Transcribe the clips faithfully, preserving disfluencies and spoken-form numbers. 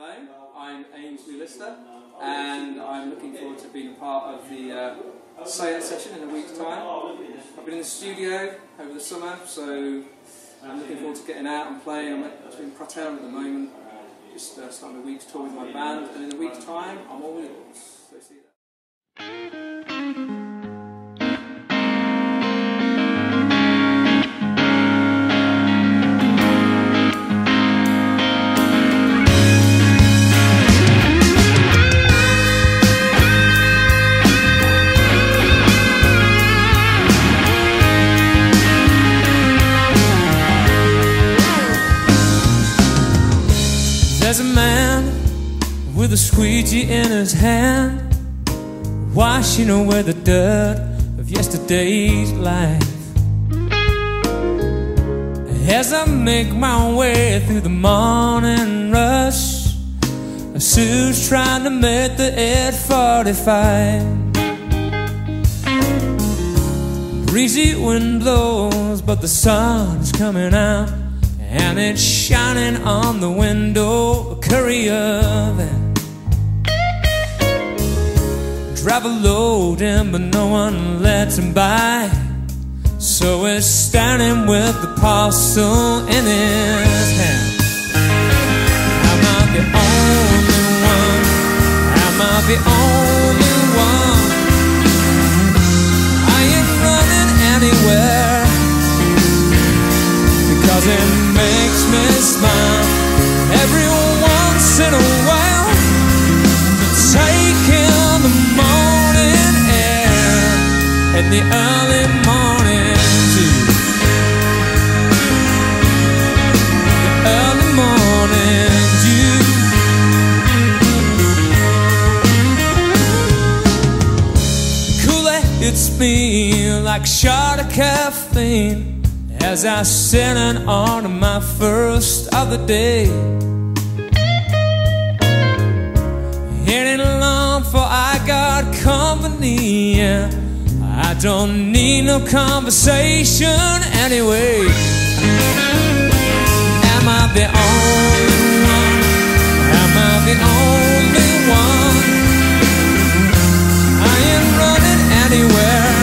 Hello, I'm Aynsley Lister, and I'm looking forward to being a part of the uh, Seat session in a week's time. I've been in the studio over the summer, so I'm looking forward to getting out and playing. I'm actually in Pratteln at the moment, just uh, starting a week's tour with my band, and in a week's time, I'm all yours. So see you there. There's a man with a squeegee in his hand, washing away the dirt of yesterday's life. As I make my way through the morning rush, Sue's trying to make the eight forty-five. Breezy wind blows, but the sun is coming out, and it's shining on the window, a curry oven. Drive a load in, but no one lets him by, so he's standing with the parcel in his hand. Am I the only one? Am I the only one? I ain't running anywhere, because it makes me smile every once in a while, taking the morning air and the early morning dew. The early morning dew. Kool-Aid hits me like a shot of caffeine as I sit and order my first of the day. It ain't long for I got company, yeah. I don't need no conversation anyway. Am I the only one? Am I the only one? I ain't running anywhere,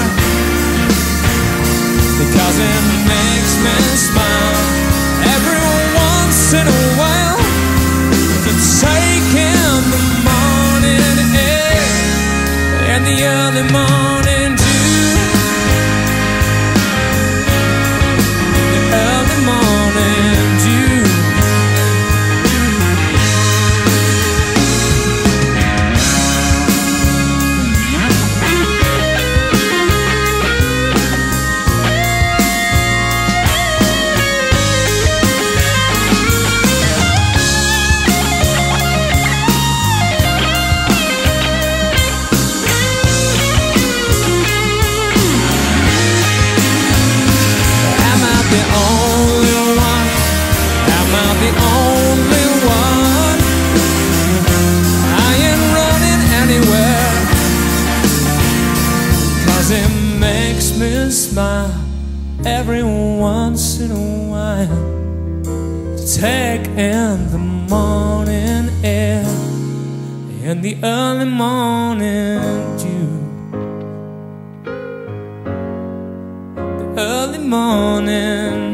because it makes me smile every once in a while, to take in the morning air and the early morning dew. The early morning dew. Smile every once in a while, to take in the morning air and the early morning dew. The early morning